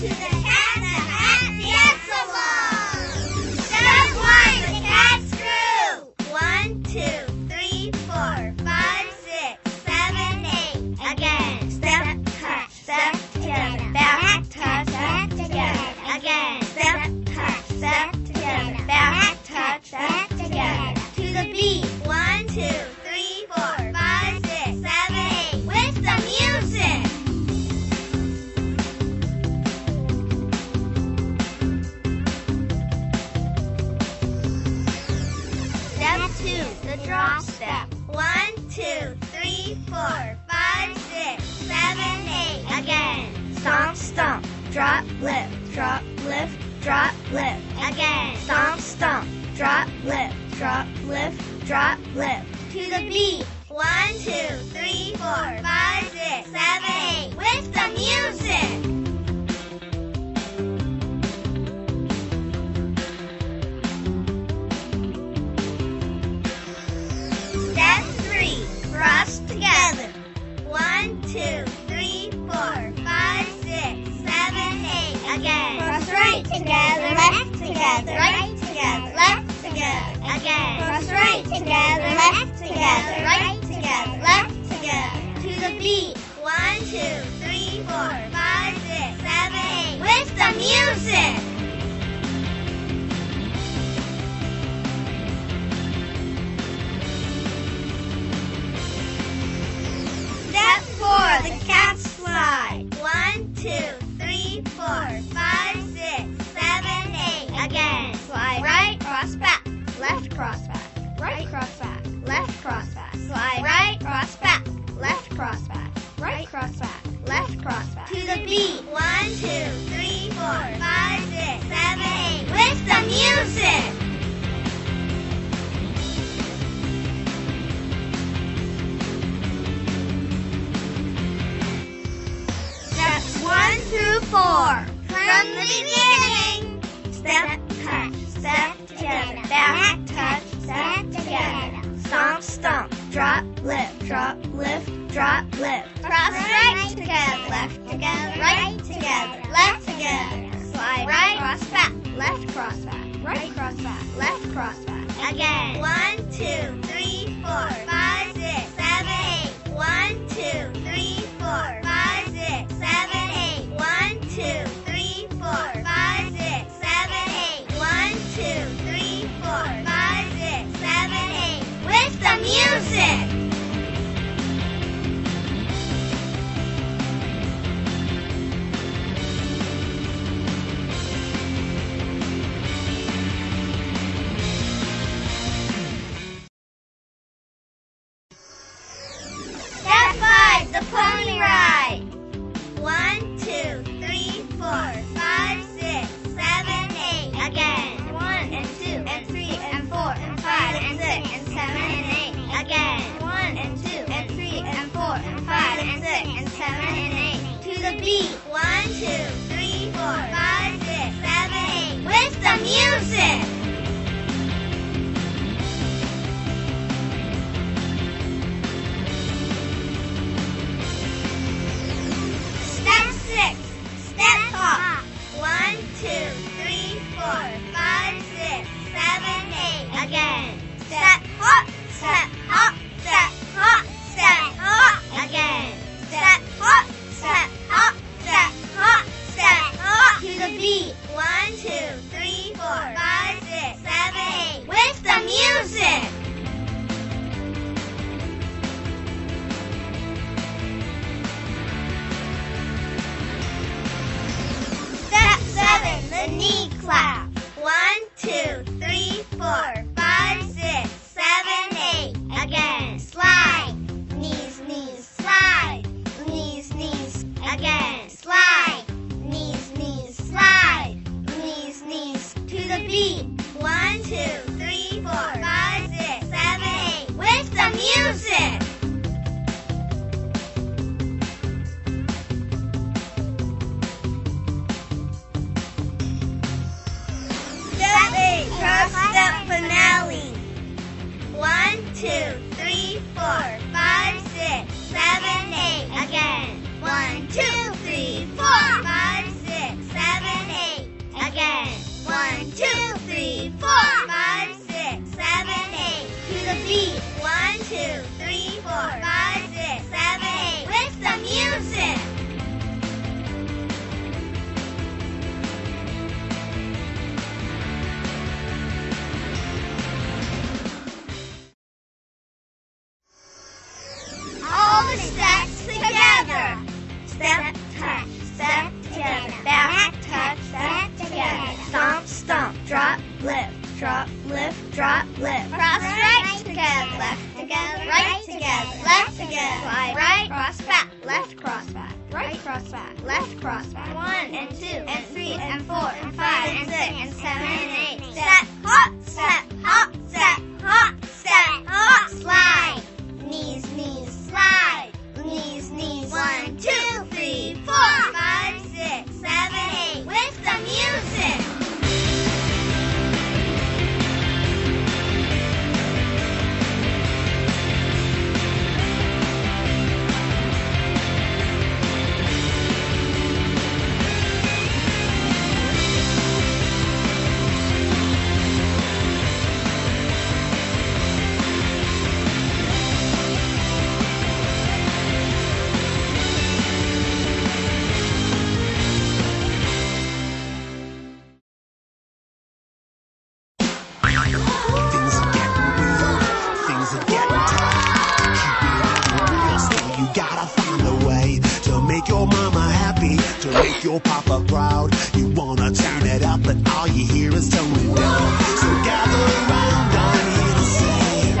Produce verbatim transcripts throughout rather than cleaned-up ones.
to the Cat in the Hat Dance Along. Step one, the cat screw. One, two, three, four, five, six, seven, eight. Again. Step, cut, step, together. Back, touch, step, together. Again. Step, cut, step, together. Back, touch, step, together. To the beat. One, two, three, four, five, six, seven, eight. With the music. Two, the drop step. One, two, three, four, five, six, seven, eight. Again. Stomp, stomp. Drop, lift. Drop, lift. Drop, lift. Again. Stomp, stomp. Drop, lift. Drop, lift. Drop, lift. To the beat. One, two, three, four, five, six, seven, eight. With the music. Cross together. One, two, three, four, five, six, seven, eight. Again. Cross right together. Left together. Right together. Left together. Again. Cross right together. Left together. Right together. Left together. To the beat. One, two, three, four, five, six, seven, eight. With the music. The cat's slide. One, two, three, four, five, six, seven, eight. Again. Slide right, cross back. Left, cross back. Right, cross back. Left, cross back. Slide right, cross back. Left, cross back. Right, cross back. Left, cross back. To the beat. One, two, three, four, five, six, seven, eight. With the music. Through four. From the beginning. Step, touch, step, together. Back, touch, step, together. Stomp, stomp. Drop, lift. Drop, lift. Drop, lift. Cross right together. Left together. Right together. Left together. Slide right. Cross back. Left, cross back. Right, cross back. Left, cross back. Again. One, two, three, four, five, six, seven, eight. One, two, three, four, five, six, seven, two, three, four, five, six, seven, eight. One, two, three, four, five, six, seven, eight. With the music. Step five, the pony ride. One, two, three. Four, five, six, seven, eight. Again. One and two and three and four and five and six and seven and eight. Again. One and two and three and four and five and six and seven and eight. To the beat. One, two, three, four, five, six, seven, eight. With the music. Step six. Step hop. One, two, three, four, five, six, seven, eight. Again. Step hop. Step hop. Step hop. Step hop. Again. Step hop. Step hop. Step hop. Step hop. To the beat. One, two, three, four, five, six, seven, eight. With the music. The knee clap. One, two, three, four, five, six, seven, eight. Again. Slide. Knees, knees, slide. Knees, knees. Again. Slide. Knees, knees, slide. Knees, knees. To the beat. One, two, three, four, five, six, seven, eight. With the music. Cross-step finale. One, two, three, four, five, six, seven, eight. Again. One, two, three, four, five, six, seven. touch, step together, back touch, step together, stomp, stomp, drop, lift, drop, lift, drop, lift, cross right together, left together, right together, left together, slide right, cross back, left cross back, right cross back, left cross back, one and two and three and four and five and six and seven and eight, step, hop, step, hop, step, hop, step, hop, slide, knees, knees, slide, knees, knees, one, two, three, four, five, six, seven, eight, with the music. Your papa proud, you wanna turn it up, but all you hear is tone it down. So gather around, I'm here to say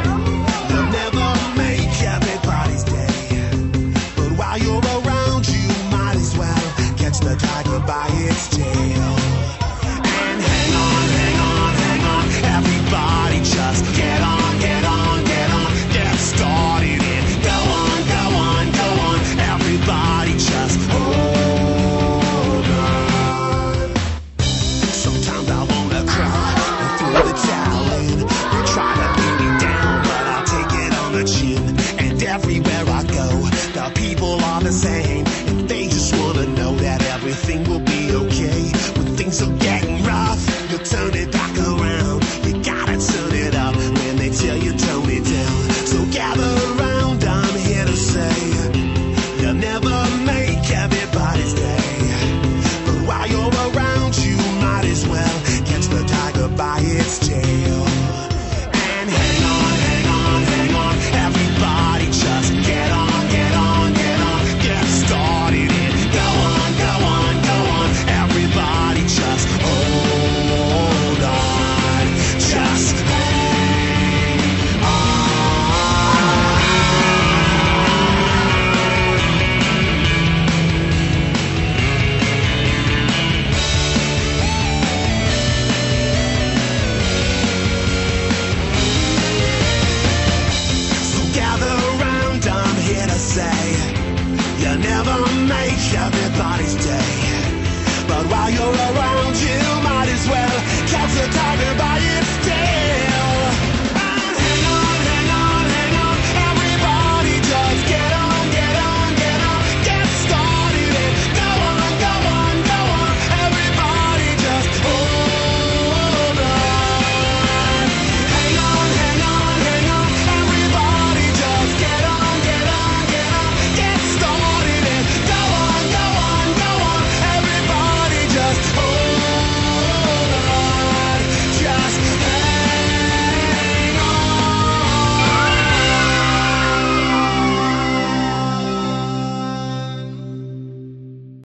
they'll never make everybody's day. But while you're around, you might as well catch the tiger by its tail. And hang on, hang on, hang on, everybody just get on, get on, get on, get started in. Go on, go on, go on, everybody just hold. Everywhere I go, the people are the same, and they just wanna know that everything will be